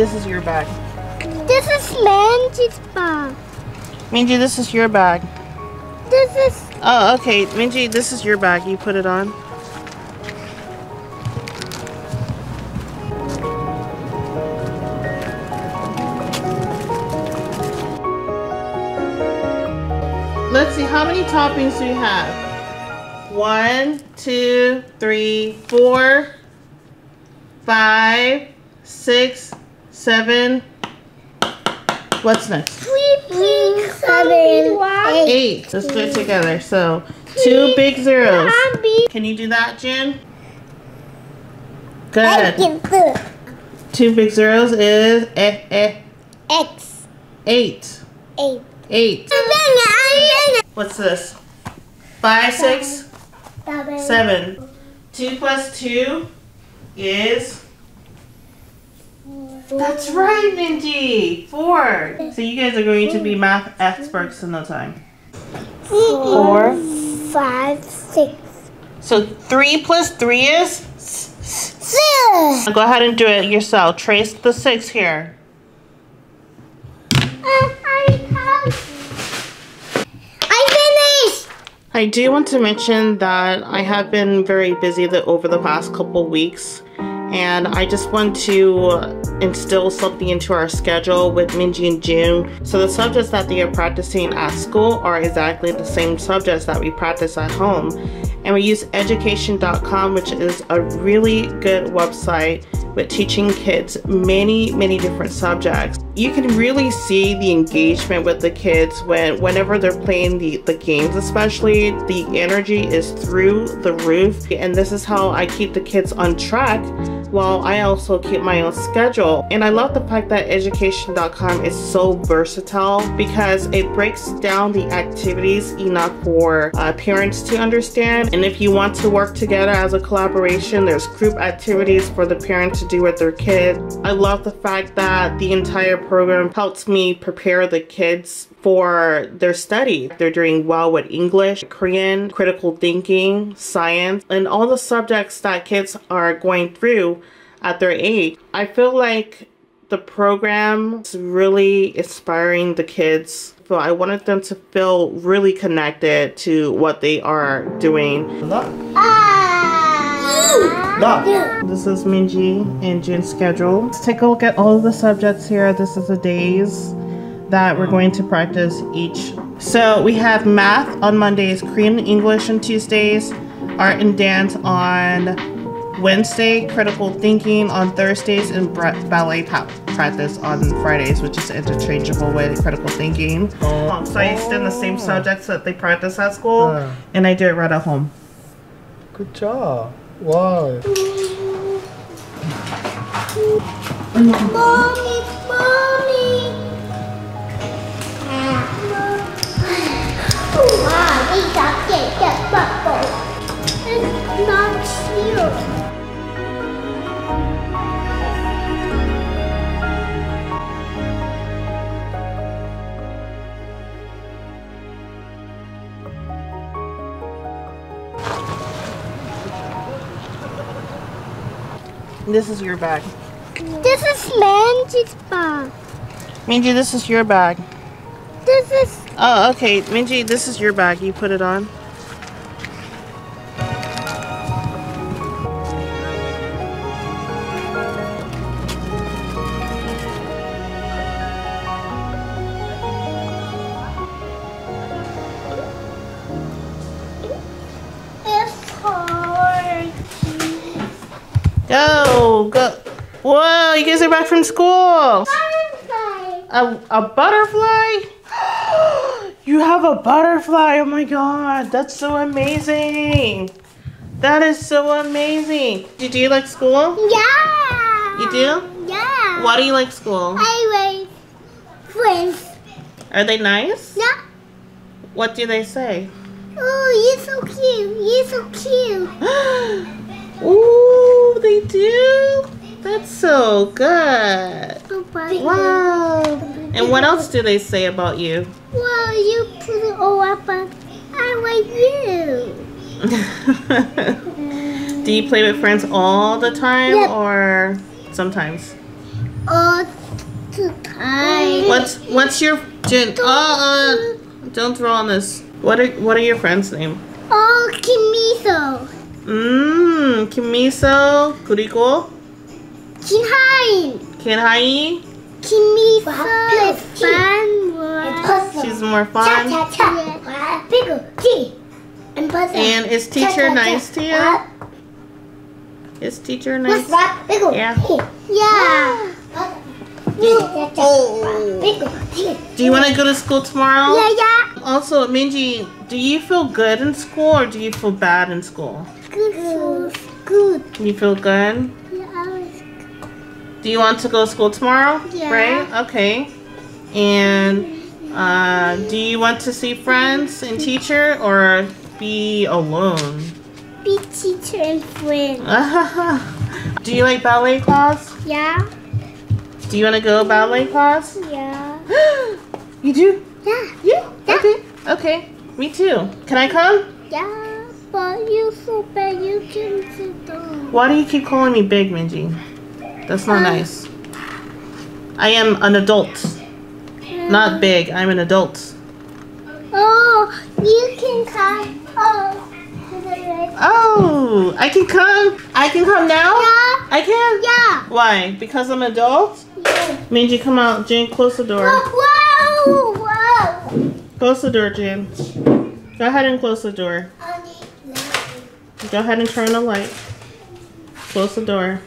And this is your bag. This is Minji's bag. Minji, this is your bag. This is... Oh, okay. Minji, this is your bag. You put it on. Let's see, how many toppings do you have? 1, 2, 3, 4, 5, 6, 7. What's next? 3, 7, 8. Let's do it together. So, 2 big zeros. Can you do that, Jun? Good. 2 big zeros is X. 8. 8. 8. What's this? 5, 6, 7. 2 plus 2 is... 4. That's right, Minji! 4. So you guys are going to be math experts in no time. 4, 5, 6. So 3 plus 3 is 6. Go ahead and do it yourself. Trace the 6 here. I do want to mention that I have been very busy over the past couple weeks, and I just want to instill something into our schedule with Minji and Jun. So the subjects that they are practicing at school are exactly the same subjects that we practice at home. And we use Education.com, which is a really good website with teaching kids many different subjects. You can really see the engagement with the kids whenever they're playing the games, especially. The energy is through the roof, and this is how I keep the kids on track while I also keep my own schedule. And I love the fact that Education.com is so versatile because it breaks down the activities enough for parents to understand. And if you want to work together as a collaboration, there's group activities for the parent to do with their kid. I love the fact that the entire program helps me prepare the kids for their study. They're doing well with English, Korean, critical thinking, science, and all the subjects that kids are going through at their age. I feel like the program is really inspiring the kids. So I wanted them to feel really connected to what they are doing. Look. Look. This is Minji and Jun's schedule. Let's take a look at all of the subjects here. This is the days that we're going to practice each. So we have math on Mondays, Korean and English on Tuesdays, art and dance on Wednesday, critical thinking on Thursdays, and ballet practice on Fridays, which is interchangeable with critical thinking. So I extend the same subjects that they practice at school, and I do it right at home. Good job. Wow. Mommy. It's not you. This is your bag. This is Minji's bag. Minji, this is your bag. This is... Oh, okay. Minji, this is your bag. You put it on. It's hard. Go. Whoa, you guys are back from school. A butterfly? You have a butterfly. Oh my god, that's so amazing. That is so amazing. Do you like school? Yeah. You do? Yeah. Why do you like school? I like friends. Are they nice? Yeah. What do they say? Oh, you're so cute. You're so cute. Oh, they do? That's so good. Wow. And what else do they say about you? Well, you put it all up, but I like you. Do you play with friends all the time or sometimes? too tight. What's your Jun? Oh, don't throw on this. What are your friends' name? Oh, Kimiso. Kimiso. 그리고 Kinhae. Kinhae. Kimiso is fun. She's more fun. And is teacher nice to you? Is teacher nice? Yeah. Yeah. Oh. Do you want to go to school tomorrow? Yeah, yeah. Also, Minji, do you feel good in school or do you feel bad in school? Good. You feel good? Yeah. Do you want to go to school tomorrow? Yeah. Right? Okay. And do you want to see friends and teacher or be alone? Be teacher and friend. Do you like ballet class? Yeah. Do you want to go ballet class? Yeah. You do? Yeah. Yeah? Okay. Okay. Me too. Can I come? Yeah, but you're so big you can sit down. Why do you keep calling me big, Minji? That's not nice. I am an adult. Not big. I'm an adult. Oh, you can come. Oh, I can come. I can come now? Yeah. I can? Yeah. Why? Because I'm an adult? Yeah. Minji, come out. Jun, close the door. Whoa, whoa. Close the door, Jun. Go ahead and close the door. Go ahead and turn on the light. Close the door.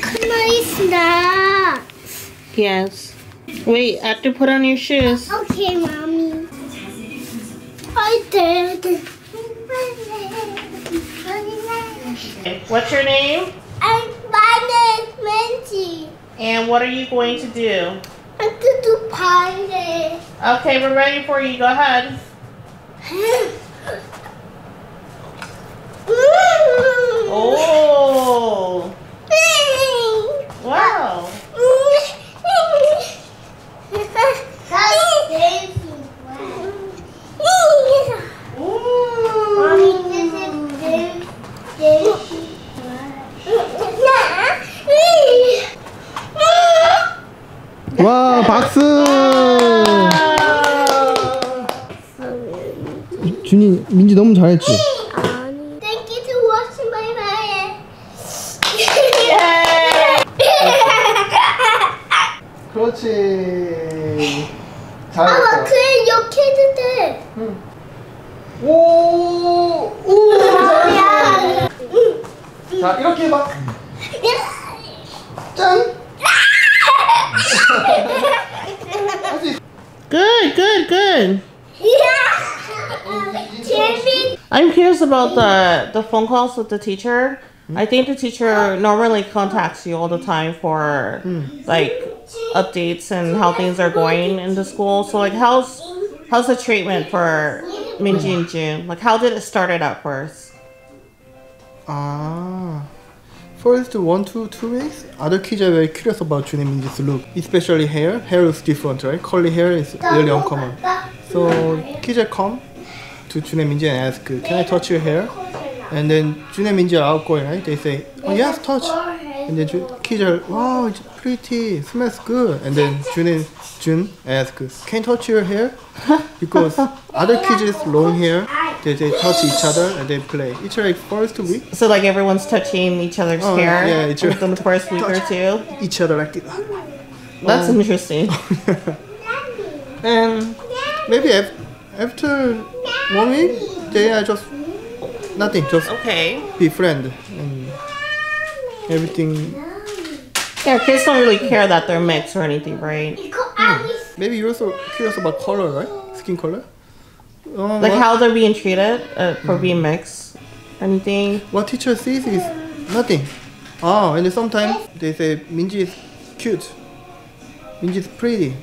Come on, snacks. Yes. Wait, I have to put on your shoes. Okay, mommy. I did. What's your name? My name is Minji. And what are you going to do? I'm going to do ballet. Okay, we're ready for you. Go ahead. Oh. Wow. Wow, 박수! 준이, 민지 너무 잘했지? Thank you to watching my video. 그렇지. 잘했어. 아마 그래 욕해도 돼. 응. 오, 오, 잘했어. 자, 이렇게 해봐. 짠. Good, good, good. Yeah. I'm curious about the phone calls with the teacher. I think the teacher normally contacts you all the time for like updates and how things are going in the school. So like how's the treatment for Minji and Jun? Like how did it start it out first? First 1 to 2 weeks, other kids are very curious about Jun and Minji's look, especially hair. Hair is different, right? Curly hair is really uncommon. So kids are come to Jun and Minji and ask, "Can I touch your hair?" And then Jun and Minji are outgoing, right? They say, "Oh yes, touch." And then kids are, "Wow, it's pretty, it smells good." And then Jun ask, "Can I touch your hair?" Because other kids with long hair, they touch each other and they play. It's like first week. So like everyone's touching each other's hair. Yeah, it's within the first week or two. Each other like this. That's interesting. And maybe after 1 week, they are just nothing. Just befriend and everything. Yeah, kids don't really care that they're mixed or anything, right? Maybe you're also curious about color, right? Skin color. Like how they're being treated for being mixed, anything. What teacher sees is nothing. Oh, and sometimes they say Minji is cute, Minji is pretty,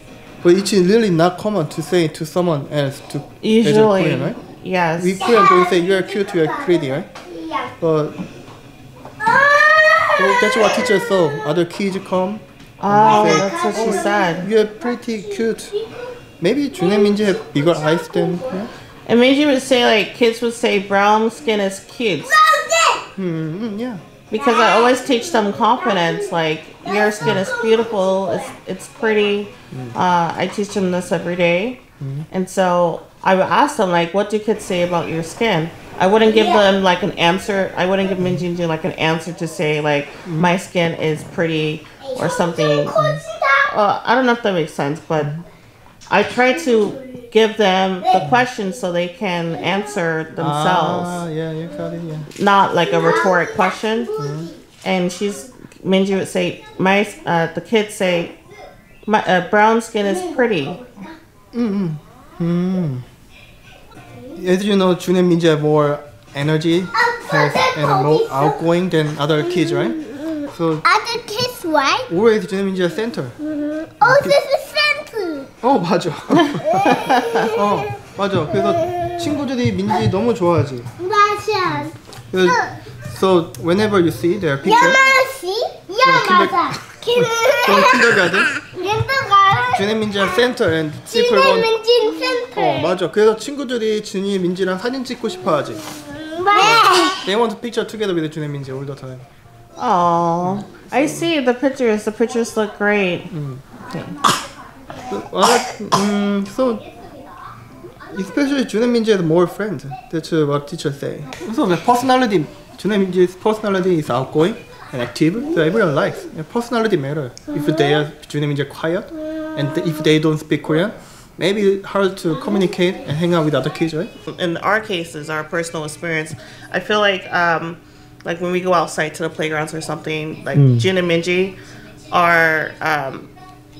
but it's really not common to say to someone else to. Usually, Korean, right? Yes. We Korean don't say you are cute, you are pretty, right? Yeah. But so that's what teachers saw. Other kids come. Oh, say, that's what she said. You are pretty cute. Maybe Jun and Minji have bigger eyes than. Yeah? And Minji would say like kids would say brown skin is cute. Yeah. Because I always teach them confidence, like, your skin is beautiful, it's pretty. I teach them this every day. And so I would ask them, like, what do kids say about your skin? I wouldn't give them, like, an answer. I wouldn't give Minji, like, an answer to say, like, my skin is pretty or something. I don't know if that makes sense, but I try to give them the questions so they can answer themselves. Not, like, a rhetoric question. And Minji would say, the kids say, my brown skin is pretty. As you know, Jun and Minji have more energy and more outgoing than other kids, right? So other kids, right? Where is Jun and Minji center? Oh, this is center. Oh, 맞아. 어, 맞아. 그래서 친구들이 민지 너무 좋아하지. 맞아. So whenever you see their picture. kindergarten. Jun and Minji center and people want. 어, 맞아. 그래서 친구들이 준이 민지랑 사진 찍고 싶어 하지. They want to picture together with Jun and Minji all the time. Oh, I see the pictures. The pictures look great. Okay. So, especially Jun and Minji has more friends. That's what teachers say. So the personality, Jun and Minji's personality is outgoing and active, so everyone likes. Personality matters. If they are Jun and Minji quiet, and if they don't speak Korean, maybe it's hard to communicate and hang out with other kids, right? In our cases, our personal experience, I feel like when we go outside to the playgrounds or something, like Jun and Minji are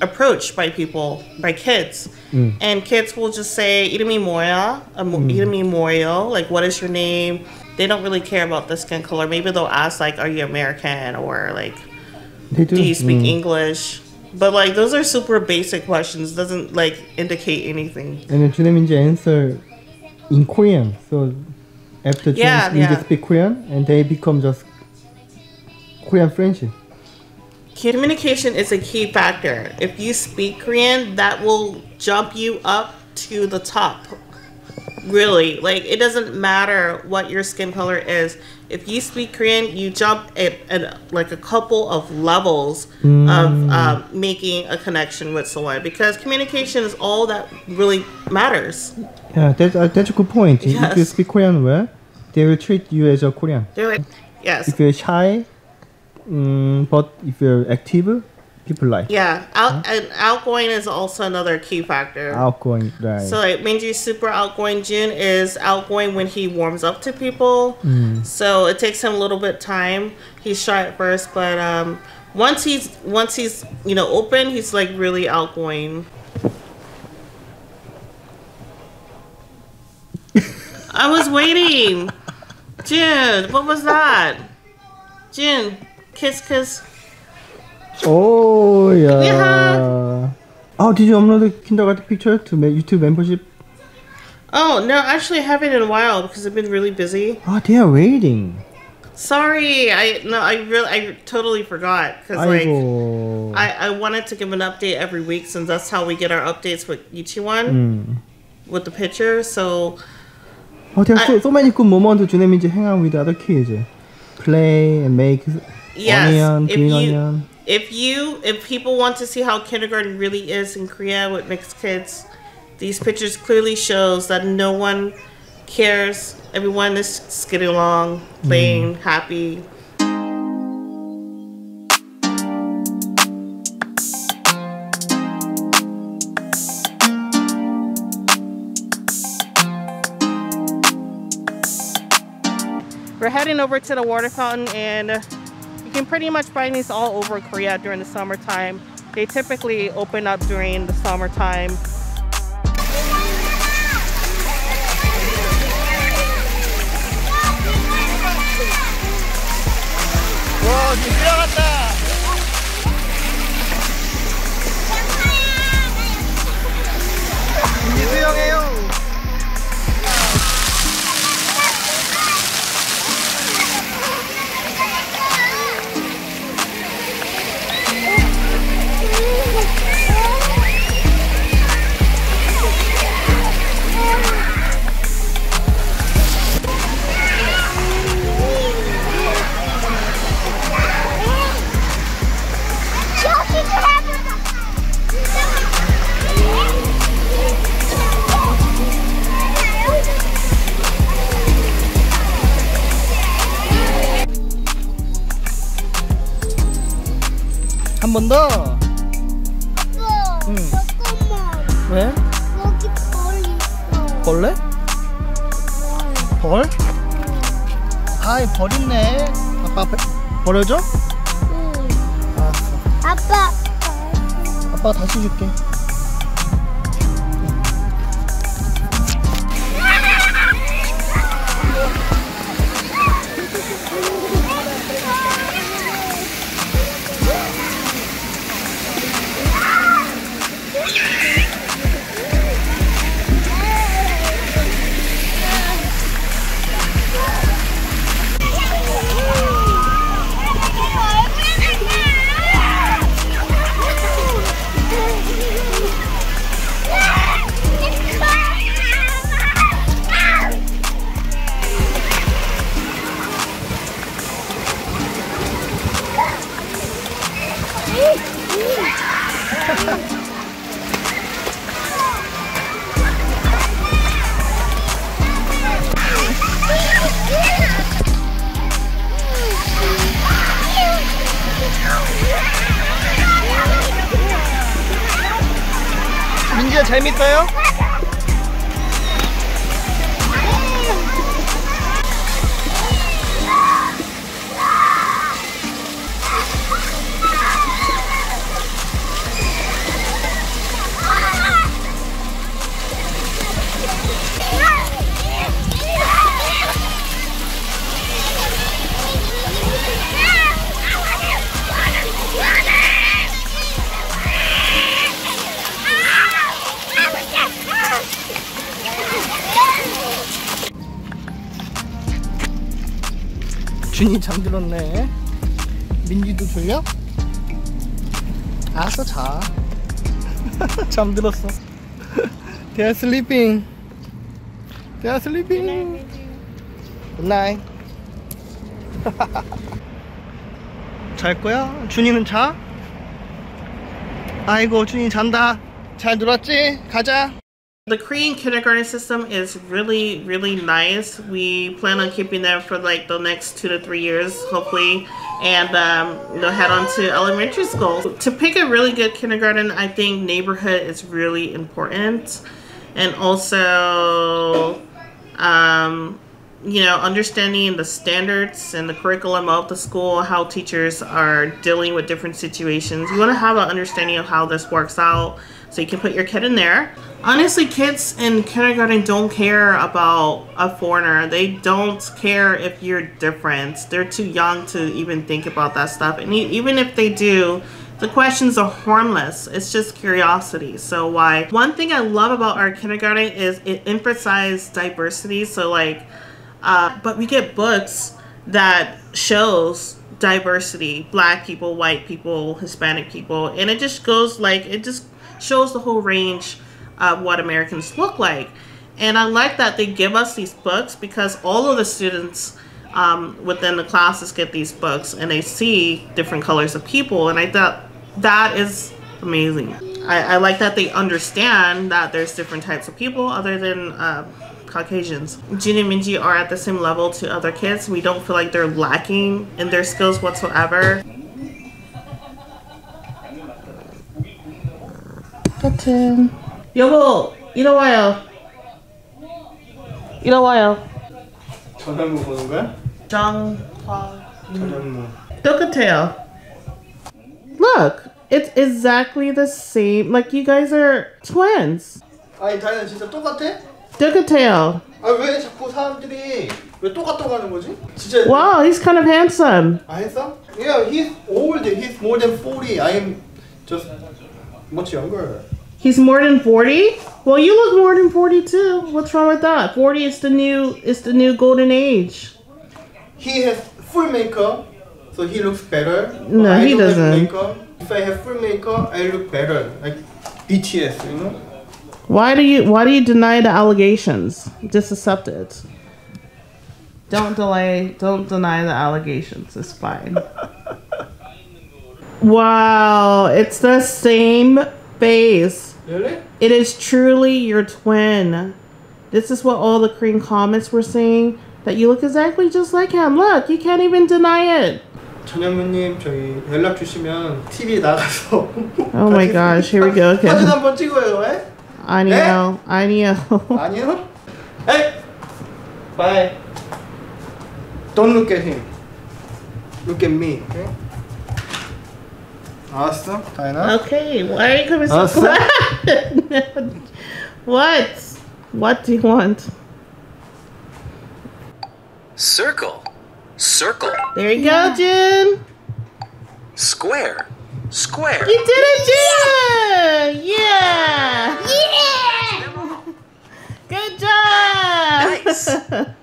approached by people, by kids. And kids will just say, "Irumi moya," "Irumi moyo," like, what is your name? They don't really care about the skin color. Maybe they'll ask, like, are you American? Or like, do you speak English? But like, those are super basic questions. Doesn't like indicate anything. And Jun and Minji answer in Korean. So after Jun and Minji speak Korean, and they become just Korean friendship. Communication is a key factor. If you speak Korean, that will jump you up to the top. Really, like, it doesn't matter what your skin color is. If you speak Korean, you jump at like a couple of levels of making a connection with someone, because communication is all that really matters. Yeah, that's a good point. Yes. If you speak Korean well, they will treat you as a Korean. Yes. If you're shy, but if you're active, people like. Yeah, and outgoing is also another key factor. Outgoing, right. So like, Minji's super outgoing. Jun is outgoing when he warms up to people. So it takes him a little bit time. He's shy at first, but once he's open, he's like really outgoing. I was waiting. Jun, what was that? Jun, kiss, kiss. Oh yeah. Oh, did you upload the kindergarten picture to my YouTube membership? Oh no, actually I haven't in a while because I've been really busy. Oh, they are waiting. Sorry, I totally forgot, because like I wanted to give an update every week, since that's how we get our updates with Ichiwan with the picture. So there are so many good moments Jun and Minji hang out with other kids, play and make onion, green onion. If people want to see how kindergarten really is in Korea with mixed kids, these pictures clearly shows that no one cares. Everyone is just getting along, playing, happy. We're heading over to the water fountain, and you can pretty much find these all over Korea during the summertime. They typically open up during the summertime. 한 번 더. 아빠, 잠깐만. 왜? 여기 벌 있어. 벌레? 벌? 아이, 벌 있네. 아빠 버려줘? 응. 알았어. 아빠. 아빠 다시 줄게. 민지야 재밌어요? 준이 잠들었네. 민지도 졸려? 알았어, 자. 잠들었어. They are sleeping. They are sleeping. Good night. 잘 거야? 준이는 자? 아이고, 준이 잔다. 잘 놀았지? 가자. The Korean kindergarten system is really, really nice. We plan on keeping that for like the next 2 to 3 years, hopefully, and they'll head on to elementary school. To pick a really good kindergarten, I think neighborhood is really important, and also, you know, understanding the standards and the curriculum of the school, how teachers are dealing with different situations. You want to have an understanding of how this works out, so you can put your kid in there. Honestly, kids in kindergarten don't care about a foreigner. They don't care if you're different. They're too young to even think about that stuff. And even if they do, the questions are harmless. It's just curiosity. So why? One thing I love about our kindergarten is it emphasizes diversity. So like, but we get books that shows diversity, black people, white people, Hispanic people. And it just goes like, it just shows the whole range of what Americans look like. And I like that they give us these books, because all of the students within the classes get these books and they see different colors of people, and I thought that is amazing. I like that they understand that there's different types of people other than Caucasians. Jun and Minji are at the same level to other kids. We don't feel like they're lacking in their skills whatsoever. 같은. 여보, 일어와요. 일어와요. 전현무 보는 거야? 정화. 전현무. 똑같아요. Look, it's exactly the same. Like you guys are twins. 아니, 다현아 진짜 똑같아? 똑같아요. 아, 왜 자꾸 사람들이 왜 똑같다고 하는 거지? 진짜. Wow, he's kind of handsome. 아, handsome? Yeah, he's old. He's more than 40. I am just much younger. He's more than 40? Well, you look more than 40 too. What's wrong with that? 40 is the new golden age. He has full makeup, so he looks better. No, he doesn't. If I have full makeup, I look better. Like BTS, you know? Why do you deny the allegations? Just accept it. Don't deny the allegations. It's fine. Wow, it's the same face. Really? It is truly your twin. This is what all the Korean comments were saying, that you look exactly just like him. Look, you can't even deny it. 전현무님 저희 연락 주시면 TV에 나가서. Oh my gosh, here we go. 사진 한번 찍어요, 에? 아니요, 아니요. 아니요? 에? Bye. Don't look at him. Look at me. Okay? Awesome, Diana. Okay, why are you coming so quiet? What? What do you want? Circle. Circle. There you go, Jun. Square. Square. You did it, Jun! Yeah! Yeah! Good job! Nice! One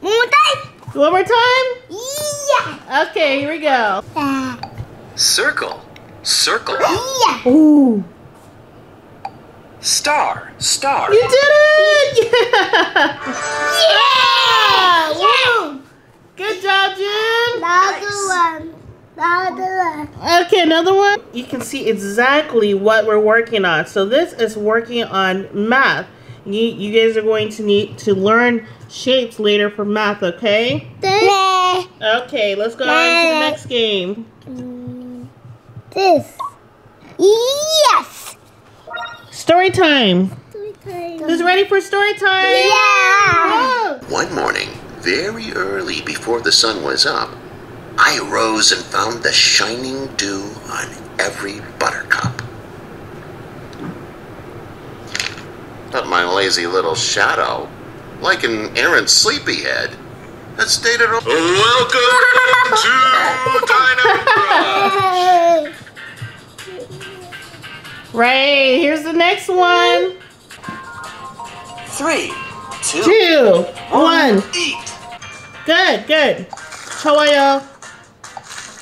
more time! One more time? Yeah! Okay, here we go. Circle. Circle. Yeah! Ooh. Star. Star. You did it! Yeah! Yeah! Yeah! Woo! Good job, Jun! Another one. Another one. Okay, another one. You can see exactly what we're working on. So this is working on math. You guys are going to need to learn shapes later for math, okay? Okay, let's go on to the next game. This. Yes! Story time. Story time. Who's ready for story time? Yeah! Whoa. One morning, very early before the sun was up, I rose and found the shining dew on every buttercup. But my lazy little shadow, like an errant sleepyhead, had stayed at home. Welcome to Dinotrux! Right, here's the next one. 3, 2, 1, eat. Good, good. 좋아요.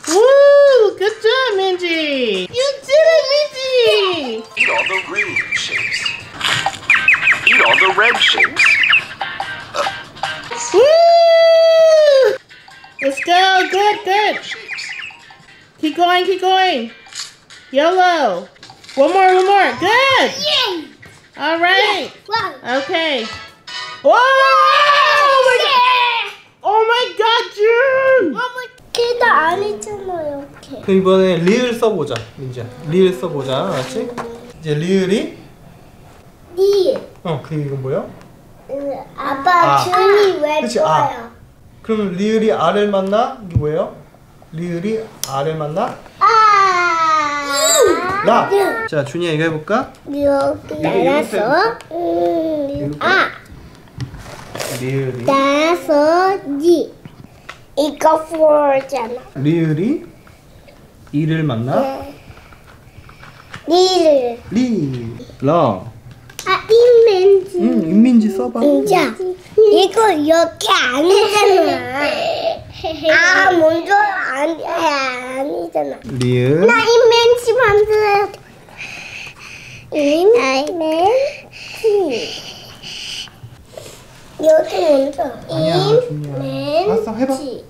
Woo! Good job, Minji. You did it, Minji. Eat all the green shapes. Eat all the red shapes. Woo! Let's go. Good, good. Keep going, keep going. Yellow. One more. Good. Yay. All right. Yes. Okay. Whoa! Oh my god, Jun! 걔도 안 했잖아요, 이렇게. 그럼 이번에 리을 써보자, 민지야. 리을 써보자, 알았지? 이제 리을이. 리을. 어, 그리고 이건 뭐야? 아빠 준이 왜 좋아요? 그럼 리을이 아를 만나? 이게 뭐예요? 리을이 아를 만나? 라. 자, 준이야 이거 해볼까? 이렇게 알았어? 아. 따라서 니 이거 포잖아. 리을이 이를 만나. 리을. 리라. 아 인민지. 인민지 써봐. 인자. 이거 이렇게 아니잖아. 아 먼저 아니잖아. 리을. 나 인민지 만들어. 인민지. 이렇게 먼저. 아니야, 준이야. 알았어, 해봐.